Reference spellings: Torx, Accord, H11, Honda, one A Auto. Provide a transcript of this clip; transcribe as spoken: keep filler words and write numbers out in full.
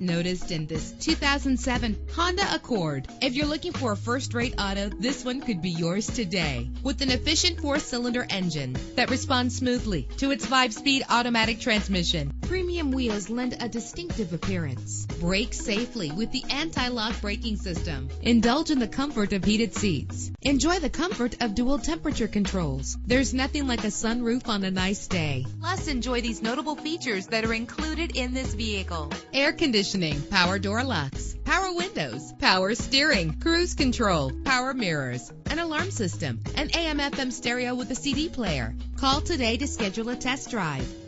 not noticed in this two thousand seven Honda Accord. If you're looking for a first-rate auto, this one could be yours today. With an efficient four-cylinder engine that responds smoothly to its five-speed automatic transmission, premium wheels lend a distinctive appearance. Brake safely with the anti-lock braking system. Indulge in the comfort of heated seats. Enjoy the comfort of dual temperature controls. There's nothing like a sunroof on a nice day. Plus, enjoy these notable features that are included in this vehicle: air conditioning, power door locks, power windows, power steering, cruise control, power mirrors, an alarm system, an A M F M stereo with a C D player. Call today to schedule a test drive.